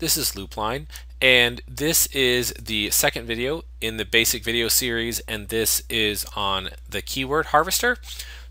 This is Loopline, and this is the second video in the basic video series, and this is on the keyword harvester.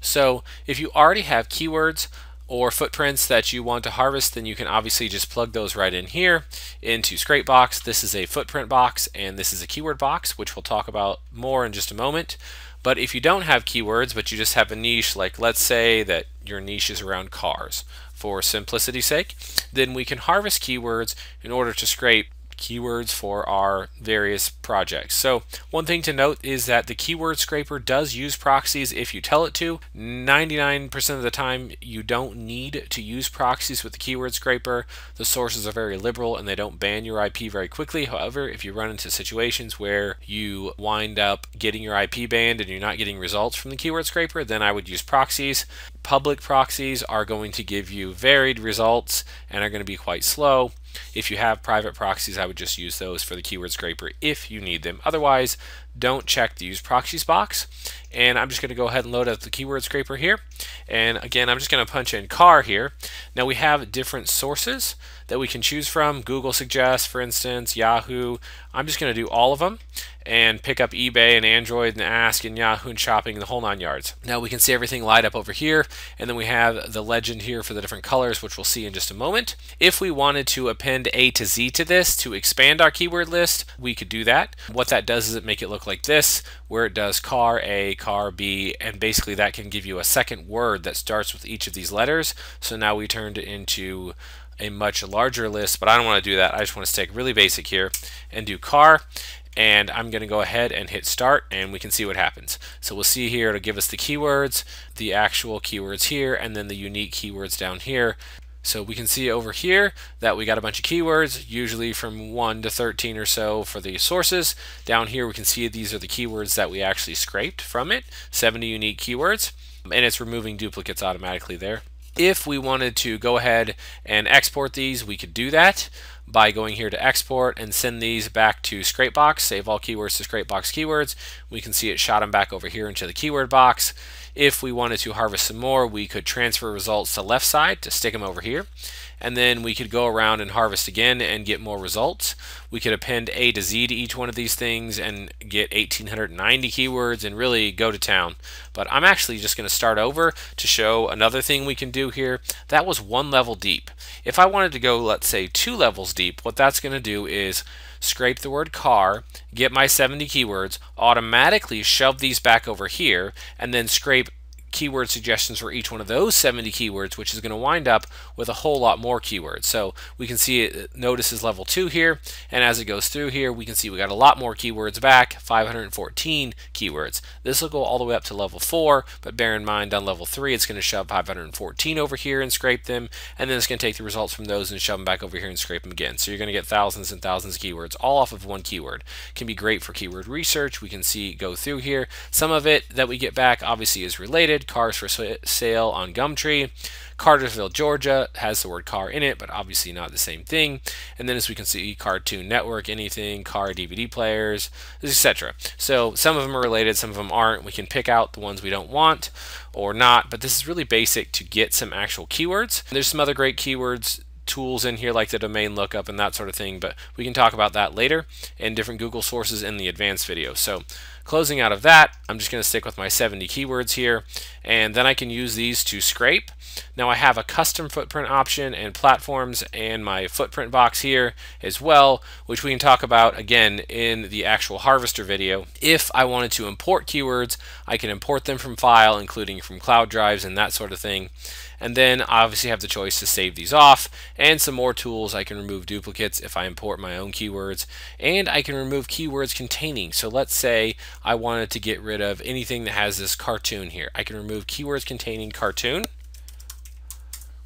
So if you already have keywords or footprints that you want to harvest, then you can obviously just plug those right in here into Scrapebox. This is a footprint box and this is a keyword box, which we'll talk about more in just a moment. But if you don't have keywords, but you just have a niche, like let's say that your niche is around cars, for simplicity's sake, then we can harvest keywords in order to scrape keywords for our various projects. So one thing to note is that the keyword scraper does use proxies if you tell it to. 99% of the time you don't need to use proxies with the keyword scraper. The sources are very liberal and they don't ban your IP very quickly. However, if you run into situations where you wind up getting your IP banned and you're not getting results from the keyword scraper, then I would use proxies. Public proxies are going to give you varied results and are going to be quite slow. If you have private proxies, I would just use those for the keyword scraper if you need them. Otherwise, don't check the use proxies box. And I'm just going to go ahead and load up the keyword scraper here. And again, I'm just going to punch in car here. Now we have different sources that we can choose from. Google suggests, for instance, Yahoo. I'm just going to do all of them and pick up eBay and Android and Ask and Yahoo and Shopping and the whole nine yards. Now we can see everything light up over here, and then we have the legend here for the different colors, which we'll see in just a moment. If we wanted to append A to Z to this to expand our keyword list, we could do that. What that does is it make it look like this, where it does car A, car B, and basically that can give you a second word that starts with each of these letters. So now we turned it into a much larger list, but I don't want to do that. I just want to stick really basic here and do car, and I'm going to go ahead and hit start, and we can see what happens. So we'll see here, it'll give us the keywords, the actual keywords here, and then the unique keywords down here. So we can see over here that we got a bunch of keywords, usually from 1 to 13 or so for the sources. Down here we can see these are the keywords that we actually scraped from it, 70 unique keywords, and it's removing duplicates automatically there. If we wanted to go ahead and export these, we could do that by going here to export and send these back to Scrapebox, save all keywords to Scrapebox keywords. We can see it shot them back over here into the keyword box. If we wanted to harvest some more, we could transfer results to left side to stick them over here. And then we could go around and harvest again and get more results. We could append A to Z to each one of these things and get 1,890 keywords and really go to town. But I'm actually just going to start over to show another thing we can do here. That was one level deep. If I wanted to go, let's say, 2 levels deep, what that's going to do is scrape the word car, get my 70 keywords, automatically shove these back over here, and then scrape keyword suggestions for each one of those 70 keywords, which is going to wind up with a whole lot more keywords. So we can see it notices level 2 here, and as it goes through here we can see we got a lot more keywords back, 514 keywords. This will go all the way up to level 4, but bear in mind on level 3 it's going to shove 514 over here and scrape them, and then it's going to take the results from those and shove them back over here and scrape them again. So you're going to get thousands and thousands of keywords all off of one keyword. It can be great for keyword research. We can see go through here. Some of it that we get back obviously is related. Cars for sale on Gumtree. Cartersville, Georgia has the word car in it, but obviously not the same thing. And then as we can see, Cartoon Network, anything, car DVD players, etc. So some of them are related, some of them aren't. We can pick out the ones we don't want or not, but this is really basic to get some actual keywords. There's some other great keywords tools in here like the domain lookup and that sort of thing, but we can talk about that later and different Google sources in the advanced video. So closing out of that, I'm just going to stick with my 70 keywords here, and then I can use these to scrape. Now I have a custom footprint option and platforms and my footprint box here as well, which we can talk about again in the actual harvester video. If I wanted to import keywords, I can import them from file, including from cloud drives and that sort of thing. And then obviously have the choice to save these off, and some more tools. I can remove duplicates if I import my own keywords, and I can remove keywords containing. So let's say I wanted to get rid of anything that has this cartoon here. I can remove keywords containing cartoon,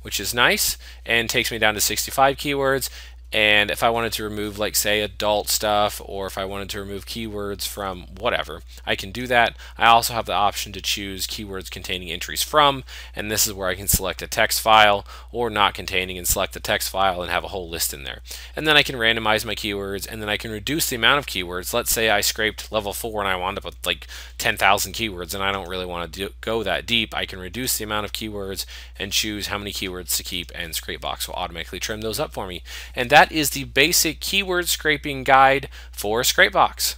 which is nice, and takes me down to 65 keywords. And if I wanted to remove, like, say, adult stuff, or if I wanted to remove keywords from whatever, I can do that. I also have the option to choose keywords containing entries from, and this is where I can select a text file or not containing and select the text file and have a whole list in there. And then I can randomize my keywords, and then I can reduce the amount of keywords. Let's say I scraped level 4 and I wound up with like 10,000 keywords, and I don't really want to go that deep. I can reduce the amount of keywords and choose how many keywords to keep, and Scrapebox will automatically trim those up for me. And that that is the basic keyword scraping guide for Scrapebox.